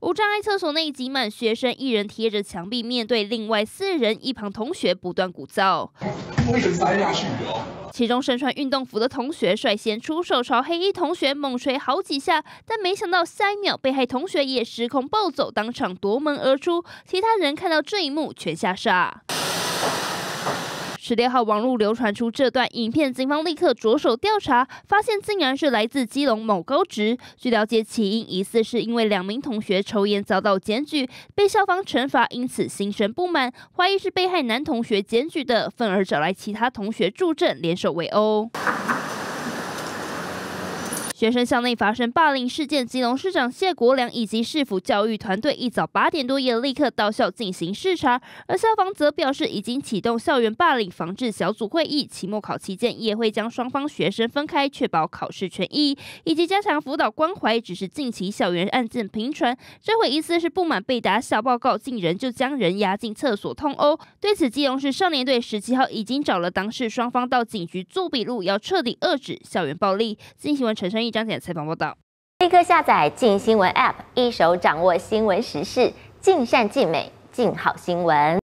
无障碍厕所内挤满学生，一人贴着墙壁，面对另外4人，一旁同学不断鼓噪。一人塞下去哦。其中身穿运动服的同学率先出手，朝黑衣同学猛捶好几下，但没想到下一秒被害同学也失控暴走，当场夺门而出。其他人看到这一幕全吓傻。 16号网络流传出这段影片，警方立刻着手调查，发现竟然是来自基隆某高职。据了解，起因疑似是因为2名同学抽烟遭到检举，被校方惩罚，因此心生不满，怀疑是被害男同学检举的，愤而找来其他同学助阵，联手围殴。 学生校内发生霸凌事件，基隆市长谢国良以及市府教育团队一早8点多也立刻到校进行视察，而校方则表示已经启动校园霸凌防治小组会议，期末考期间也会将双方学生分开，确保考试权益，以及加强辅导关怀。只是近期校园案件频传，这回疑似是不满被打小报告，竟然就将人押进厕所痛殴。对此，基隆市少年队17号已经找了当事双方到警局做笔录，要彻底遏止校园暴力。镜新闻陈生。 张姐采访报道，立刻下载镜新闻 App， 一手掌握新闻时事，尽善尽美，尽好新闻。